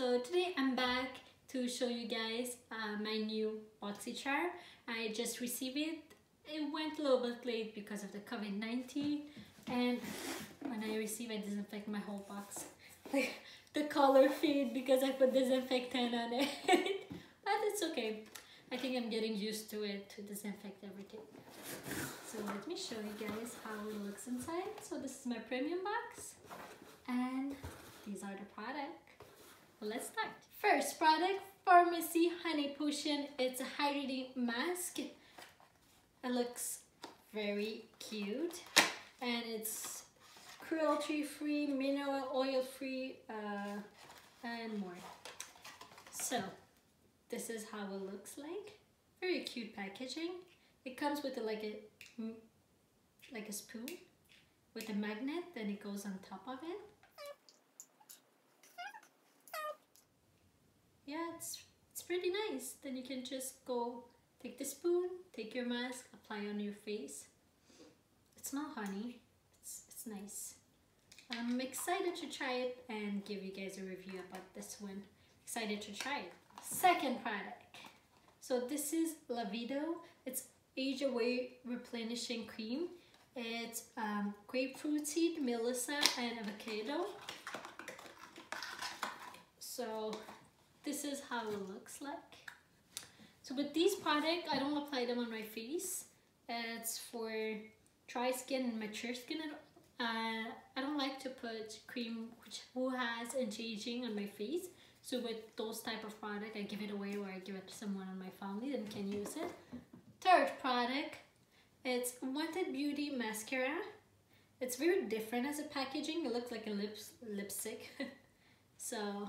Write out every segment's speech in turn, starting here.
So today I'm back to show you guys my new boxycharm. I just received it. It went a little bit late because of the COVID-19, and when I receive, I disinfect my whole box. Like the color fade because I put disinfectant on it. But it's okay. I think I'm getting used to it, to disinfect everything. So let me show you guys how it looks inside. So this is my premium box, and these are the products. Let's start. First product, Farmacy Honey Potion. It's a hydrating mask. It looks very cute, and it's cruelty free, mineral oil free, and more. So this is how it looks like. Very cute packaging. It comes with like a spoon with a magnet, then it goes on top of it. Yeah, it's pretty nice. Then you can just go take the spoon, take your mask, apply on your face. It's not honey. It's nice. I'm excited to try it and give you guys a review about this one. Excited to try it. Second product. So this is Lavido. It's AGE AWAY Replenishing Cream. It's grapefruit seed, melissa, and avocado. So this is how it looks like. So with these products, I don't apply them on my face. It's for dry skin and mature skin. I don't like to put cream who has anti aging on my face. So with those type of product, I give it away or I give it to someone in my family and can use it. Third product, it's Wanted Beauty mascara. It's very different as a packaging. It looks like a lipstick. So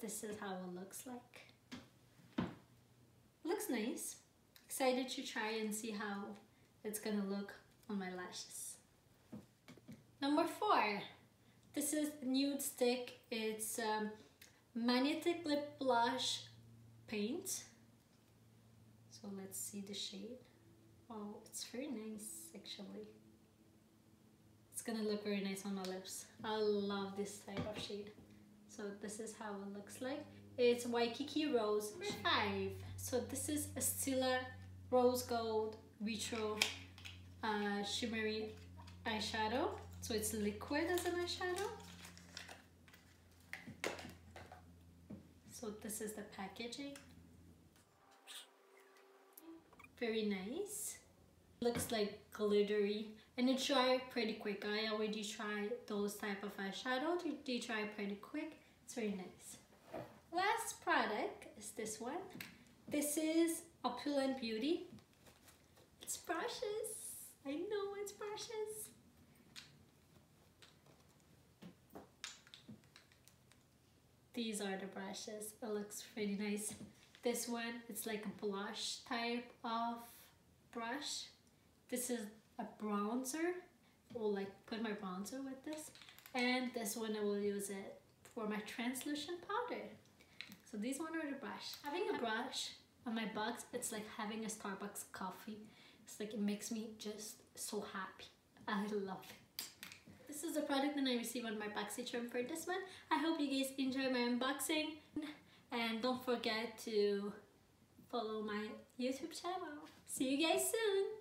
this is how it looks like. Looks nice. Excited to try and see how it's gonna look on my lashes. Number four. This is NUDESTIX. It's magnetic lip blush paint. So let's see the shade. Oh, it's very nice actually. It's gonna look very nice on my lips. I love this type of shade. So this is how it looks like. It's Waikiki Rose 5. So this is a Stila Rose Gold Retro Shimmery Eyeshadow. So it's liquid as an eyeshadow. So this is the packaging. Very nice. Looks like glittery, and it dries pretty quick. I already tried those type of eyeshadow. They dry pretty quick. It's very nice. Last product is this one. This is Opulent Beauty. It's brushes. I know it's brushes. These are the brushes. It looks pretty nice. This one, it's like a blush type of brush. This is a bronzer. I'll like put my bronzer with this. And this one, I will use it for my translucent powder. So these one are the brush. Having a brush on my box, it's like having a Starbucks coffee. It's like it makes me just so happy. I love it. This is the product that I received on my boxycharm for this month. I hope you guys enjoy my unboxing, and don't forget to follow my YouTube channel. See you guys soon!